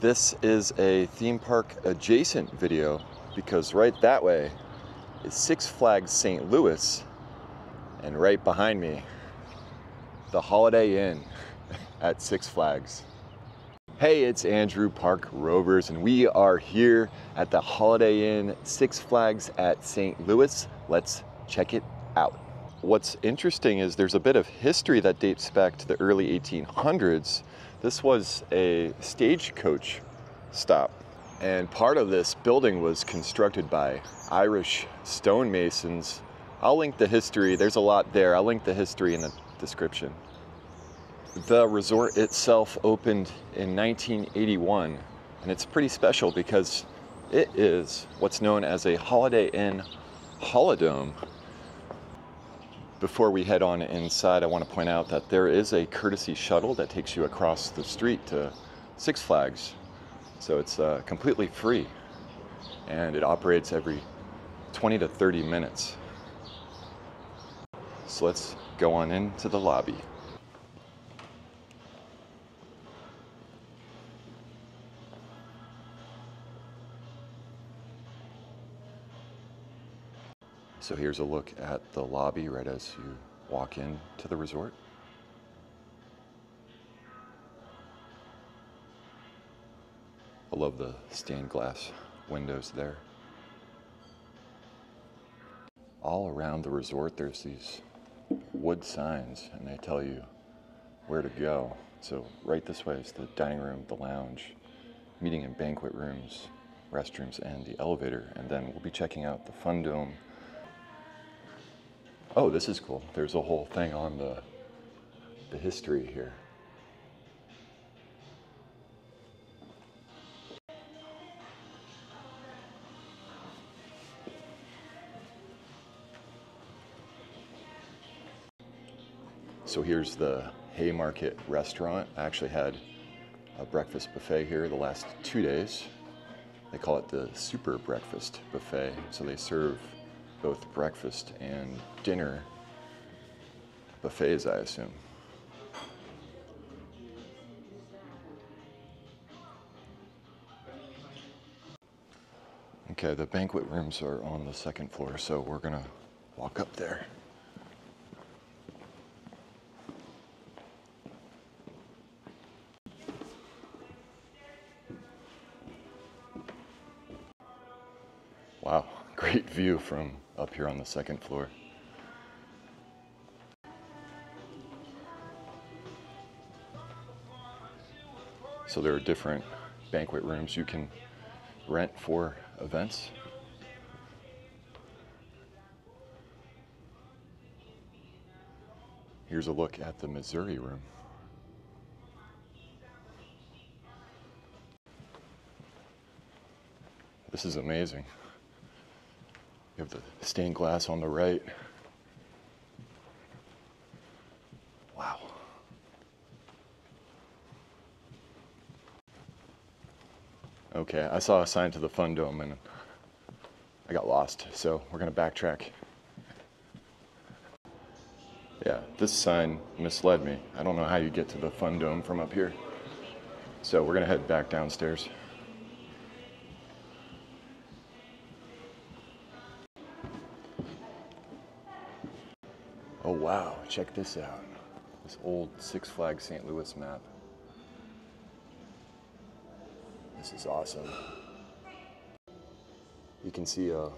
This is a theme park adjacent video because right that way is Six Flags St. Louis, and right behind me, the Holiday Inn at Six Flags. Hey, it's Andrew Park Rovers, and we are here at the Holiday Inn Six Flags at St. Louis. Let's check it out. What's interesting is there's a bit of history that dates back to the early 1800s. This was a stagecoach stop, and part of this building was constructed by Irish stonemasons. I'll link the history. There's a lot there. I'll link the history in the description. The resort itself opened in 1981, and it's pretty special because it is what's known as a Holiday Inn Holodome. Before we head on inside, I want to point out that there is a courtesy shuttle that takes you across the street to Six Flags. So it's completely free, and it operates every 20 to 30 minutes. So let's go on into the lobby. So here's a look at the lobby right as you walk in to the resort. I love the stained glass windows there. All around the resort there's these wood signs, and they tell you where to go. So right this way is the dining room, the lounge, meeting and banquet rooms, restrooms, and the elevator. And then we'll be checking out the Fundome. Oh, this is cool. There's a whole thing on the history here. So here's the Haymarket restaurant. I actually had a breakfast buffet here the last 2 days. They call it the Super Breakfast Buffet. So they serve both breakfast and dinner buffets, I assume. Okay, the banquet rooms are on the second floor, so we're gonna walk up there. Wow, great view from up here on the second floor. So there are different banquet rooms you can rent for events. Here's a look at the Missouri room. This is amazing. You have the stained glass on the right. Wow. Okay, I saw a sign to the Fundome and I got lost, so we're gonna backtrack. Yeah, this sign misled me. I don't know how you get to the Fundome from up here. So we're gonna head back downstairs. Wow, check this out. This old Six Flags St. Louis map. This is awesome. You can see a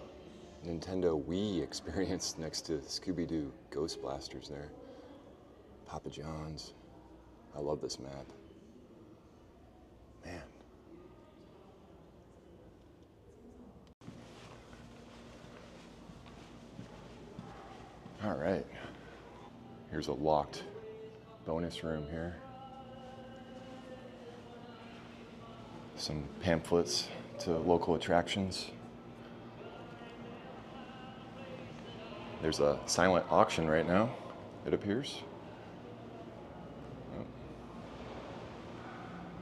Nintendo Wii experience next to Scooby-Doo Ghost Blasters there. Papa John's. I love this map. Man. All right. Here's a locked bonus room here. Some pamphlets to local attractions. There's a silent auction right now, it appears. Oh.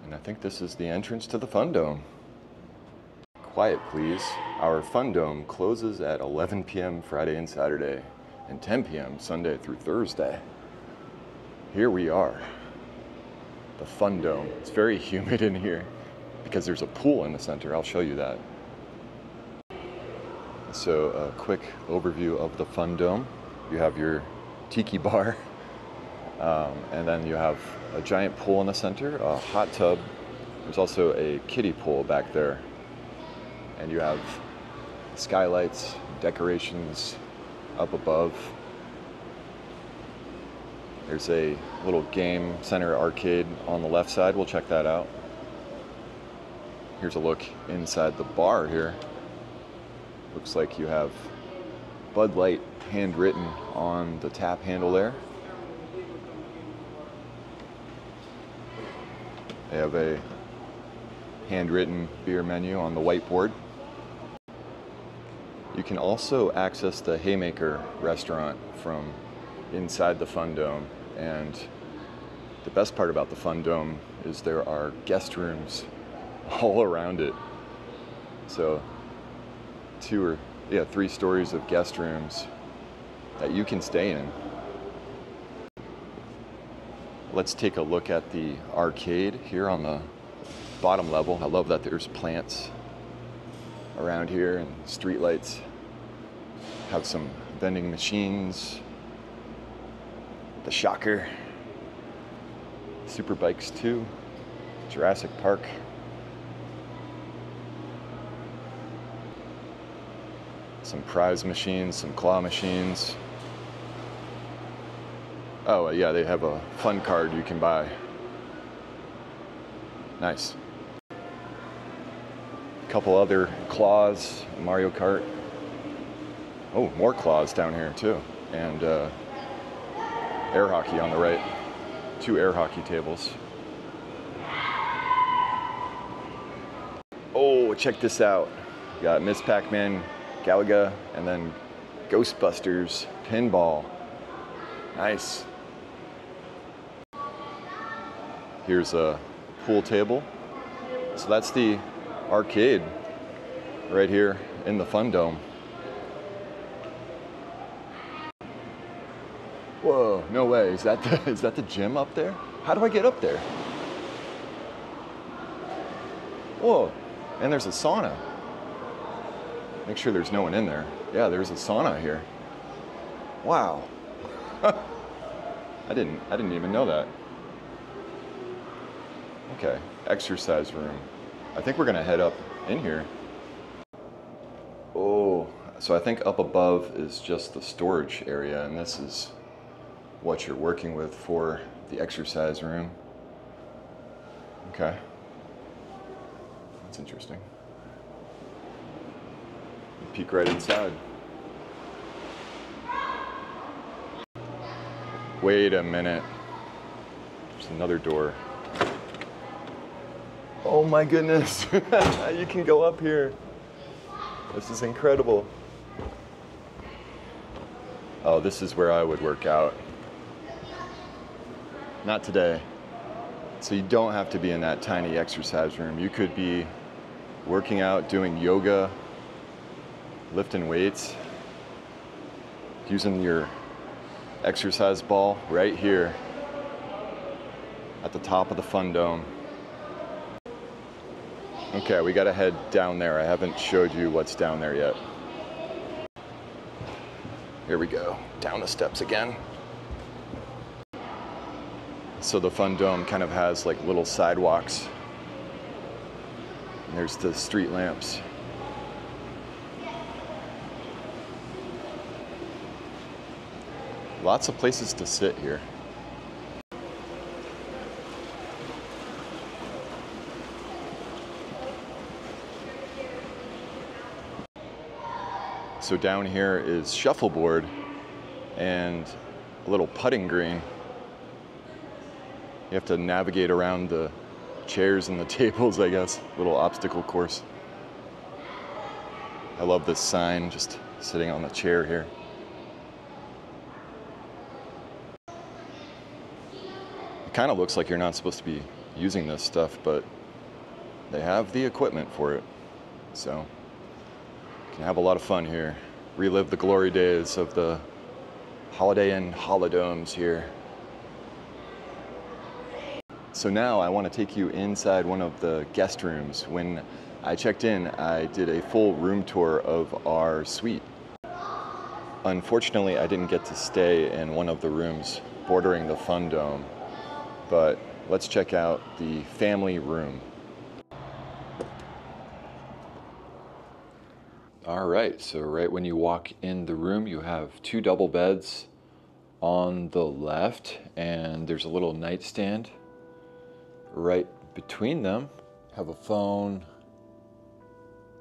And I think this is the entrance to the Fundome. Quiet, please. Our Fundome closes at 11 p.m. Friday and Saturday, and 10 p.m. Sunday through Thursday. Here we are, the Fundome. It's very humid in here. because there's a pool in the center. I'll show you that. So a quick overview of the Fundome. You have your tiki bar, and then you have a giant pool in the center, a hot tub. There's also a kiddie pool back there. And you have skylights, decorations up above. There's a little game center arcade on the left side. We'll check that out. Here's a look inside the bar here. Looks like you have Bud Light handwritten on the tap handle there. They have a handwritten beer menu on the whiteboard. You can also access the Haymaker restaurant from inside the Fundome, and the best part about the Fundome is there are guest rooms all around it. So three stories of guest rooms that you can stay in. Let's take a look at the arcade here on the bottom level. I love that there's plants around here and street lights. Have some vending machines, the Shocker, Super Bikes 2, Jurassic Park. Some prize machines, some claw machines. Oh yeah, they have a fun card you can buy. Nice. A couple other claws, Mario Kart. Oh, more claws down here too. And air hockey on the right. Two air hockey tables. Oh, check this out. We got Ms. Pac-Man, Galaga, and then Ghostbusters Pinball. Nice. Here's a pool table. So that's the arcade right here in the Fundome. Whoa, no way. Is that the gym up there? How do I get up there? Whoa, and there's a sauna. Make sure there's no one in there. Yeah, there's a sauna here. Wow. I didn't even know that. Okay, exercise room. I think we're gonna head up in here. Oh, so I think up above is just the storage area, and this is what you're working with for the exercise room. Okay, that's interesting. Peek right inside. Wait a minute. There's another door. Oh my goodness. You can go up here. This is incredible. Oh, this is where I would work out. Not today. So you don't have to be in that tiny exercise room. You could be working out, doing yoga, lifting weights, using your exercise ball right here at the top of the Fundome. Okay, we gotta head down there. I haven't showed you what's down there yet. Here we go, down the steps again. So the Fundome kind of has like little sidewalks. And there's the street lamps. Lots of places to sit here. So down here is shuffleboard and a little putting green. You have to navigate around the chairs and the tables, I guess. Little obstacle course. I love this sign just sitting on the chair here. Kind of looks like you're not supposed to be using this stuff, but they have the equipment for it. So you can have a lot of fun here. Relive the glory days of the Holiday Inn holodomes here. So now I want to take you inside one of the guest rooms. When I checked in, I did a full room tour of our suite. Unfortunately, I didn't get to stay in one of the rooms bordering the Fundome, but let's check out the family room. All right, so right when you walk in the room, you have two double beds on the left, and there's a little nightstand right between them. Have a phone,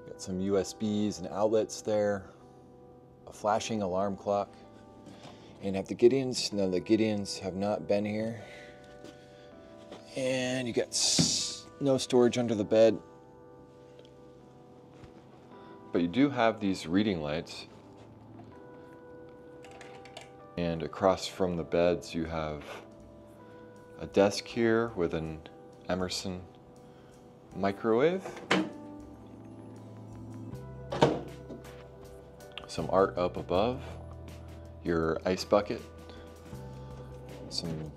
got some USBs and outlets there, a flashing alarm clock, and have the Gideons. Now the Gideons have not been here. And you got no storage under the bed. But you do have these reading lights. And across from the beds, you have a desk here with an Emerson microwave. Some art up above, your ice bucket, some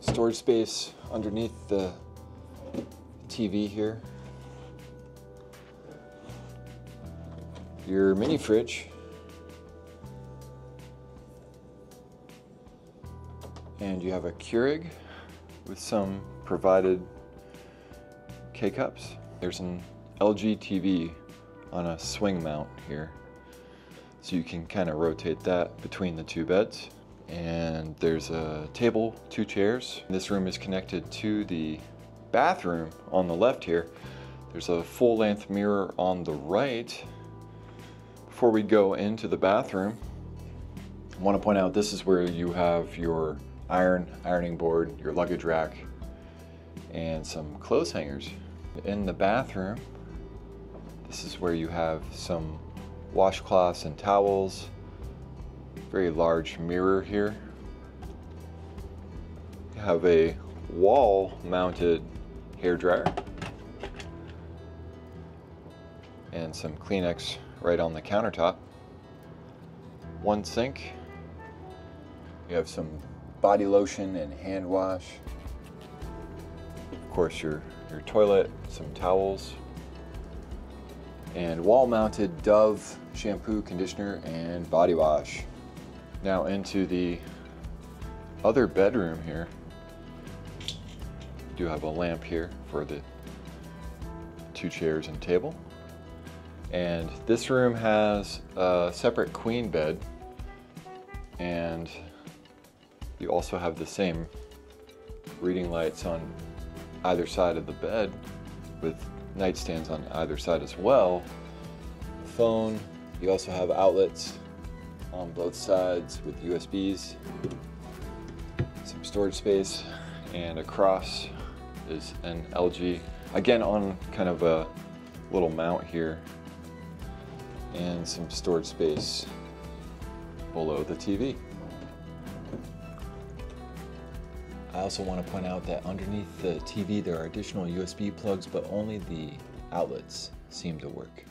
storage space underneath the TV here. Your mini fridge and you have a Keurig with some provided K-cups. There's an LG TV on a swing mount here, so you can kind of rotate that between the two beds. And there's a table, two chairs. This room is connected to the bathroom on the left here. There's a full-length mirror on the right. Before we go into the bathroom, I want to point out this is where you have your ironing board, your luggage rack, and some clothes hangers. In the bathroom, this is where you have some washcloths and towels, very large mirror here. You have a wall-mounted hairdryer and some Kleenex right on the countertop. One sink. You have some body lotion and hand wash. Of course, your toilet, some towels, and wall-mounted Dove shampoo, conditioner, and body wash. Now into the other bedroom here. You do have a lamp here for the two chairs and table. And this room has a separate queen bed, and you also have the same reading lights on either side of the bed with nightstands on either side as well. Phone, you also have outlets on both sides with USBs, some storage space, and across is an LG, again on kind of a little mount here, and some storage space below the TV. I also want to point out that underneath the TV there are additional USB plugs, but only the outlets seem to work.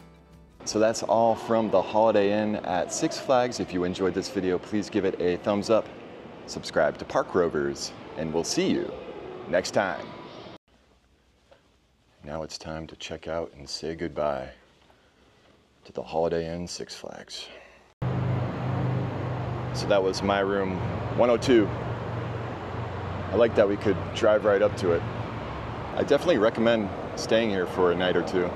So that's all from the Holiday Inn at Six Flags. If you enjoyed this video, please give it a thumbs up, subscribe to Park Rovers, and we'll see you next time. Now it's time to check out and say goodbye to the Holiday Inn Six Flags. So that was my room 102. I like that we could drive right up to it. I definitely recommend staying here for a night or two.